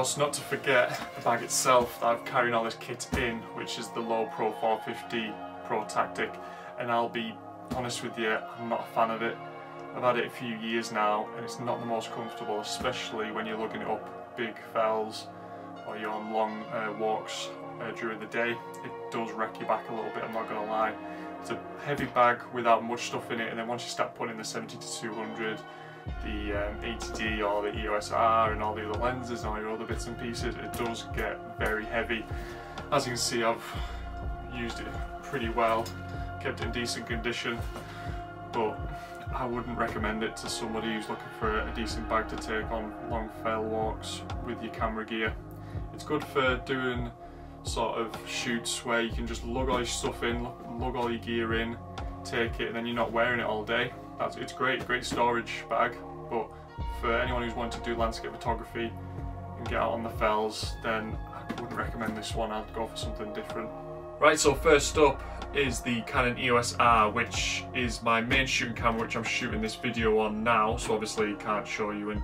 course, not to forget the bag itself that I'm carrying all this kit in, which is the Low Pro 450 Pro Tactic, and I'll be honest with you, I'm not a fan of it. I've had it a few years now and it's not the most comfortable, especially when you're lugging it up big fells or you're on long walks during the day. It does wreck your back a little bit, I'm not going to lie. It's a heavy bag without much stuff in it, and then once you start putting in the 70-200, the 80D or the EOS R and all the other lenses and all your other bits and pieces, it does get very heavy. As you can see, I've used it pretty well, kept it in decent condition, but I wouldn't recommend it to somebody who's looking for a decent bag to take on long fell walks with your camera gear. It's good for doing sort of shoots where you can just lug all your stuff in, lug all your gear in, take it, and then you're not wearing it all day. It's great, great storage bag, but for anyone who's wanting to do landscape photography and get out on the fells, then I wouldn't recommend this one. I'd go for something different. Right, so first up is the Canon EOS R, which is my main shooting camera, which I'm shooting this video on now, so obviously can't show you and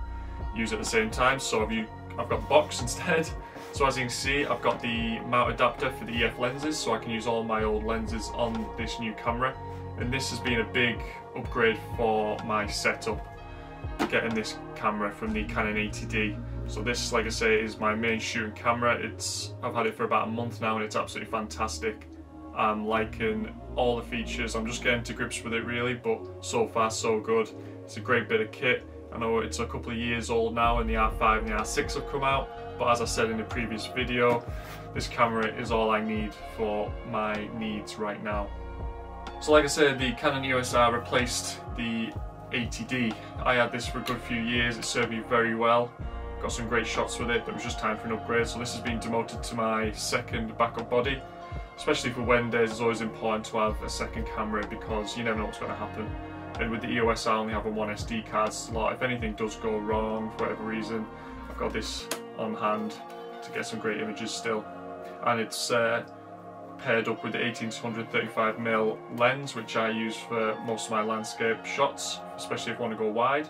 use at the same time, so I've got the box instead. So as you can see, I've got the mount adapter for the EF lenses, so I can use all my old lenses on this new camera, and this has been a big upgrade for my setup, getting this camera from the Canon 80D. So this, like I say, is my main shooting camera. I've had it for about a month now and it's absolutely fantastic. I'm liking all the features, I'm just getting to grips with it really, but so far so good. It's a great bit of kit. I know it's a couple of years old now and the R5 and the R6 have come out, but as I said in the previous video, this camera is all I need for my needs right now. So like I said, the Canon EOS R replaced the 80D. I had this for a good few years, it served me very well. Got some great shots with it, but it was just time for an upgrade, so this has been demoted to my second backup body. Especially for wedding days, it's always important to have a second camera because you never know what's going to happen. And with the EOS, I only have a 1 SD card slot. If anything does go wrong for whatever reason, I've got this on hand to get some great images still. And it's paired up with the 18-100 35mm lens, which I use for most of my landscape shots, especially if I want to go wide.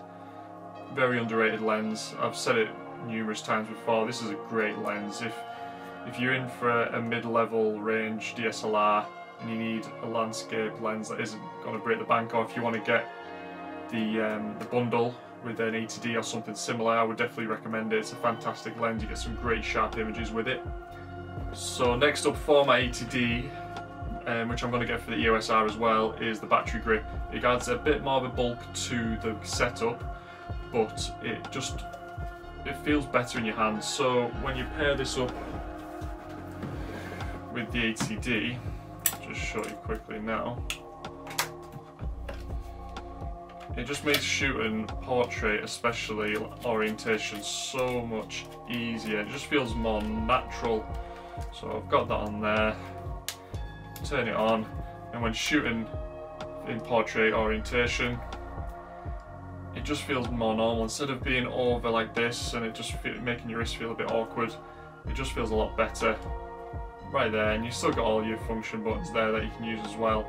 Very underrated lens. I've said it numerous times before, this is a great lens. If you're in for a mid-level range DSLR and you need a landscape lens that isn't going to break the bank, or if you want to get the bundle with an 80D or something similar, I would definitely recommend it. It's a fantastic lens, you get some great sharp images with it. So next up for my 80D, which I'm going to get for the EOS R as well, is the battery grip. It adds a bit more of a bulk to the setup, but it feels better in your hands. So when you pair this up with the 80D, just show you quickly now, it just makes shooting portrait, especially orientation, so much easier. It just feels more natural. So I've got that on there, turn it on, and when shooting in portrait orientation, it just feels more normal. Instead of being over like this and it just making your wrist feel a bit awkward, it just feels a lot better right there. And you've still got all your function buttons there that you can use as well.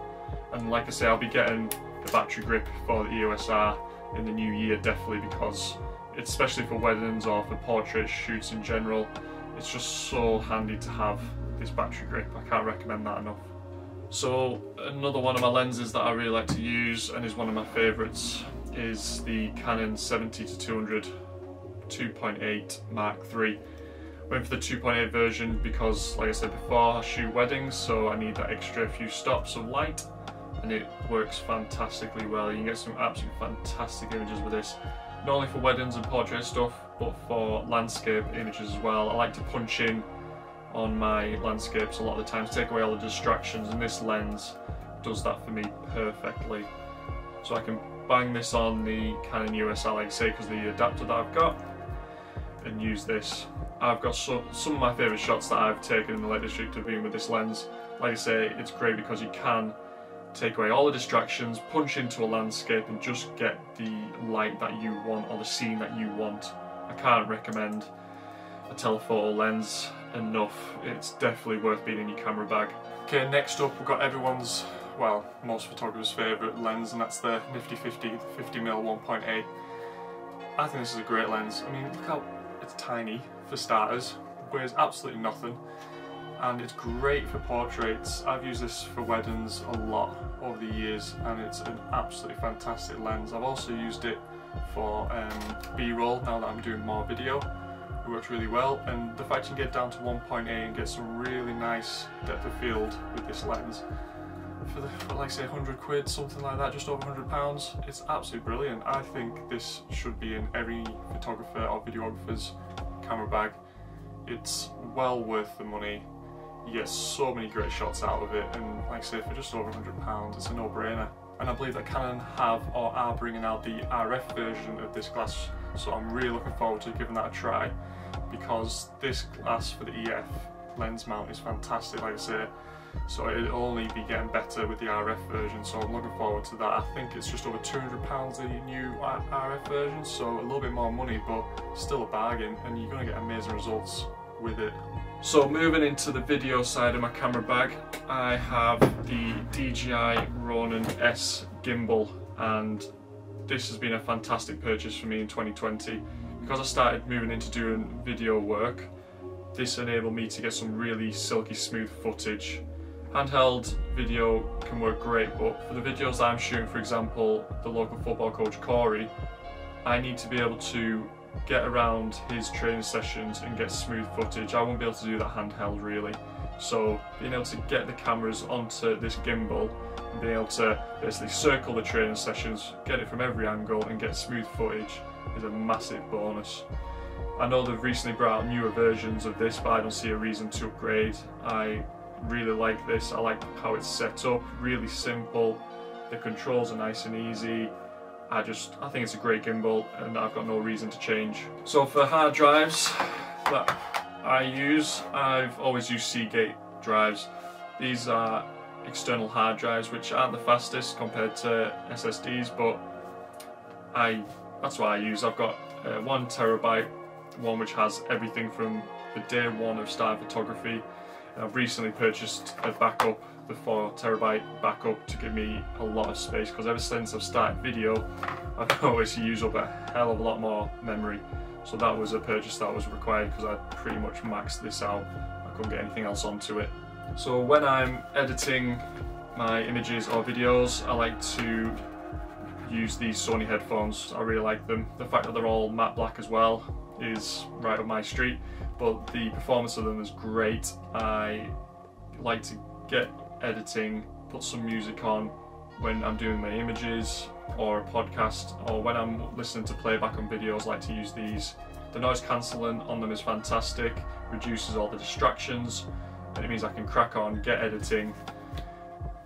And like I say, I'll be getting the battery grip for the EOS R in the new year definitely, because it's especially for weddings or for portrait shoots in general, it's just so handy to have this battery grip. I can't recommend that enough. So another one of my lenses that I really like to use and is one of my favourites is the Canon 70-200 2.8 Mark III. Went for the 2.8 version because, like I said before, I shoot weddings, so I need that extra few stops of light, and it works fantastically well. You can get some absolutely fantastic images with this, not only for weddings and portrait stuff, but for landscape images as well. I like to punch in on my landscapes a lot of the times, take away all the distractions, and this lens does that for me perfectly. So I can bang this on the Canon EOS R, like I say, because the adapter that I've got, and use this. I've got some of my favourite shots that I've taken in the Lake District have been with this lens. Like I say, it's great because you can take away all the distractions, punch into a landscape and just get the light that you want or the scene that you want. I can't recommend a telephoto lens enough. It's definitely worth being in your camera bag. Okay, next up we've got everyone's, well, most photographers' favourite lens, and that's the Nifty 50 50mm 1.8. I think this is a great lens. I mean, look how It's tiny for starters, weighs absolutely nothing, and it's great for portraits. I've used this for weddings a lot over the years, and it's an absolutely fantastic lens. I've also used it for B-roll now that I'm doing more video. It works really well, and the fact you can get down to 1.8 and get some really nice depth of field with this lens for like say 100 quid, something like that, just over 100 pounds. It's absolutely brilliant. I think this should be in every photographer or videographer's camera bag. It's well worth the money. You get so many great shots out of it, and like I say, for just over 100 pounds, it's a no-brainer. And I believe that Canon have or are bringing out the RF version of this glass, so I'm really looking forward to giving that a try, because this glass for the EF lens mount is fantastic, like I say, so it'll only be getting better with the RF version, so I'm looking forward to that. I think it's just over £200 the new RF version, so a little bit more money, but still a bargain, and you're going to get amazing results with it. So moving into the video side of my camera bag, I have the DJI Ronin S gimbal, and this has been a fantastic purchase for me in 2020 because I started moving into doing video work. This enabled me to get some really silky smooth footage. Handheld video can work great, but for the videos that I'm shooting, for example the local football coach Corey, I need to be able to get around his training sessions and get smooth footage. I won't be able to do that handheld really, so being able to get the cameras onto this gimbal and being able to basically circle the training sessions, get it from every angle and get smooth footage is a massive bonus. I know they've recently brought out newer versions of this, but I don't see a reason to upgrade. I really like this. I like how it's set up, really simple, the controls are nice and easy. I think it's a great gimbal, and I've got no reason to change. So for hard drives that I use, I've always used Seagate drives. These are external hard drives which aren't the fastest compared to SSDs, but that's what I use. I've got 1 terabyte one which has everything from the day one of starting photography. I've recently purchased a backup, the 4 terabyte backup, to give me a lot of space, because ever since I've started video I've always used up a hell of a lot more memory, so that was a purchase that was required because I pretty much maxed this out. I couldn't get anything else onto it. So when I'm editing my images or videos, I like to use these Sony headphones. I really like them. The fact that they're all matte black as well is right up my street, but the performance of them is great. I like to get editing, put some music on when I'm doing my images or a podcast, or when I'm listening to playback on videos, I like to use these. The noise cancelling on them is fantastic, reduces all the distractions, and it means I can crack on, get editing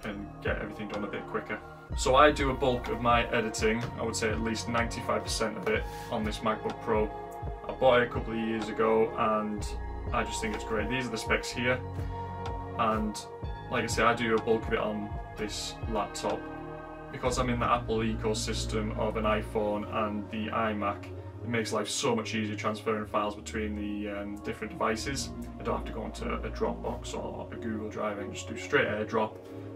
and get everything done a bit quicker. So I do a bulk of my editing, I would say at least 95% of it, on this MacBook Pro. I bought it a couple of years ago and I just think it's great. These are the specs here, and like I say, I do a bulk of it on this laptop. Because I'm in the Apple ecosystem of an iPhone and the iMac, it makes life so much easier transferring files between the different devices. I don't have to go into a Dropbox or a Google Drive, and just do straight AirDrop.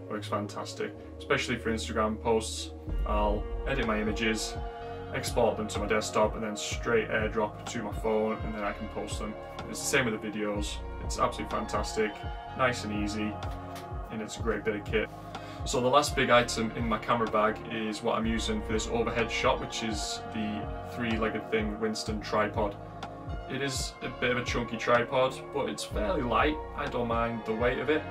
Works fantastic, especially for Instagram posts. I'll edit my images, export them to my desktop, and then straight AirDrop to my phone, and then I can post them. It's the same with the videos. It's absolutely fantastic, nice and easy, and it's a great bit of kit. So the last big item in my camera bag is what I'm using for this overhead shot, which is the Three Legged Thing Winston tripod. It is a bit of a chunky tripod, but it's fairly light. I don't mind the weight of it,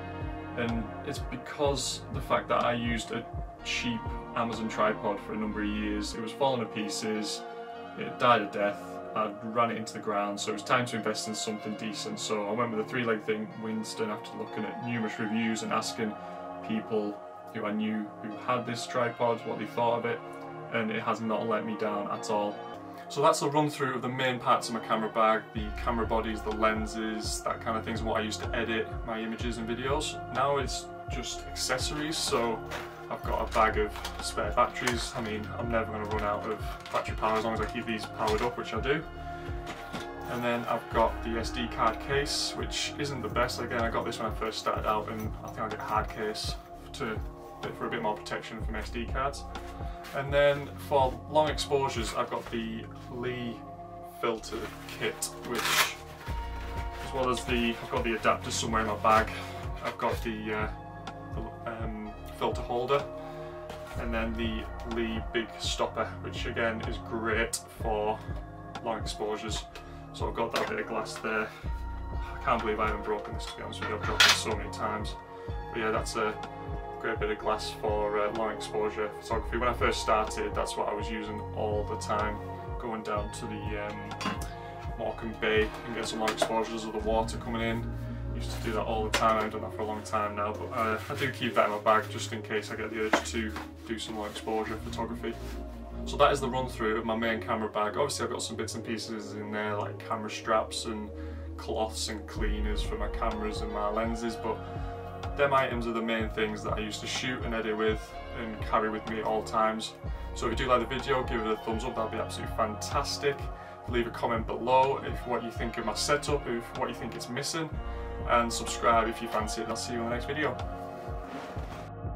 and it's because the fact that I used a cheap Amazon tripod for a number of years. It was falling to pieces, it died a death, I ran it into the ground, so it was time to invest in something decent. So I went with the Three Legged Thing Winston after looking at numerous reviews and asking people who I knew who had this tripod what they thought of it, and it has not let me down at all. So that's a run through of the main parts of my camera bag, the camera bodies, the lenses, that kind of things, what I use to edit my images and videos. Now it's just accessories, so I've got a bag of spare batteries. I mean, I'm never going to run out of battery power as long as I keep these powered up, which I do. And then I've got the SD card case, which isn't the best. Again, I got this when I first started out, and I think I'll get a hard case for a bit more protection from SD cards. And then for long exposures, I've got the Lee filter kit, which, as well as the, I've got the adapter somewhere in my bag, I've got the filter holder, and then the Lee Big Stopper, which again is great for long exposures. So I've got that bit of glass there. I can't believe I haven't broken this, to be honest with you. I've dropped it so many times. But yeah, that's a great bit of glass for long exposure photography. When I first started, that's what I was using all the time, going down to the Morecambe Bay and get some long exposures of the water coming in. Used to do that all the time. I haven't done that for a long time now, but I do keep that in my bag just in case I get the urge to do some long exposure photography. So that is the run through of my main camera bag. Obviously I've got some bits and pieces in there like camera straps and cloths and cleaners for my cameras and my lenses, but them items are the main things that I used to shoot and edit with and carry with me at all times. So if you do like the video, give it a thumbs up, that'd be absolutely fantastic. Leave a comment below if what you think of my setup, if what you think is missing, and subscribe if you fancy it. I'll see you in the next video.